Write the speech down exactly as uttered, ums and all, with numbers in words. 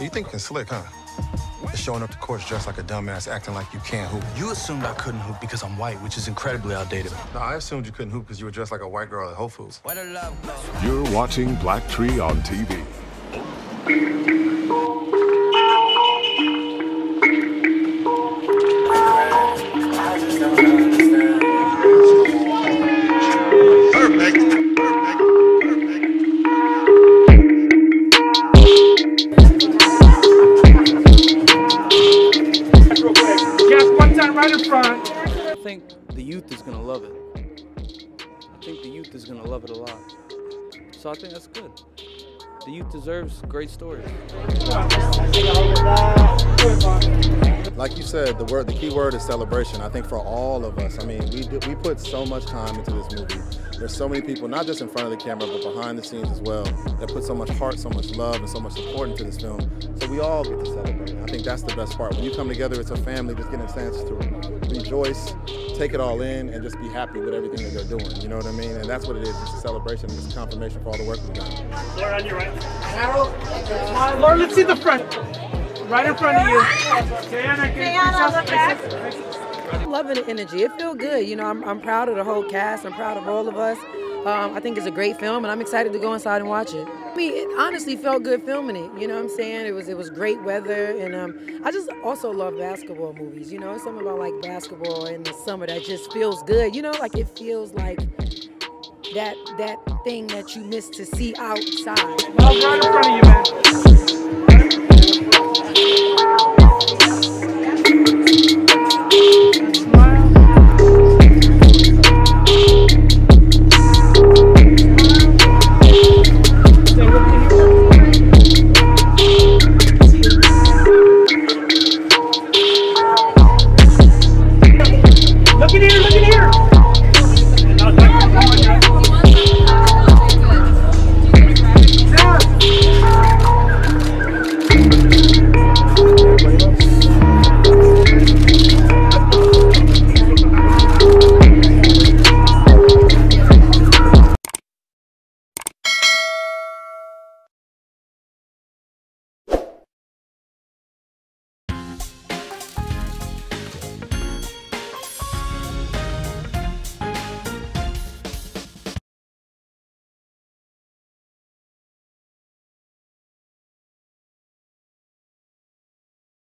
You think you're slick, huh? Showing up to court dressed like a dumbass, acting like you can't hoop. You assumed I couldn't hoop because I'm white, which is incredibly outdated. No, I assumed you couldn't hoop because you were dressed like a white girl at Whole Foods. What a love. You're watching BlackTree on T V. I think the youth is gonna love it. I think the youth is gonna love it a lot. So I think that's good. The youth deserves great stories. Like you said, the word, the key word is celebration. I think for all of us, I mean, we do, we put so much time into this movie. There's so many people, not just in front of the camera, but behind the scenes as well, that put so much heart, so much love, and so much support into this film. So we all get to celebrate. I think that's the best part. When you come together, it's a family just getting a chance to rejoice, take it all in, and just be happy with everything that they're doing. You know what I mean? And that's what it is. It's a celebration. It's a confirmation for all the work we've done. Laura, on your right. Harold. Uh, Laura, let's see the front. Right in front of you. Diana, can you please help me? Loving the energy. It feels good. You know, I'm, I'm proud of the whole cast. I'm proud of all of us. Um, I think it's a great film, and I'm excited to go inside and watch it. I mean, it honestly felt good filming it. You know what I'm saying? It was it was great weather, and um, I just also love basketball movies. You know, it's something about, like, basketball in the summer that just feels good. You know, like, it feels like that, that thing that you miss to see outside. Well, right in front of you, man.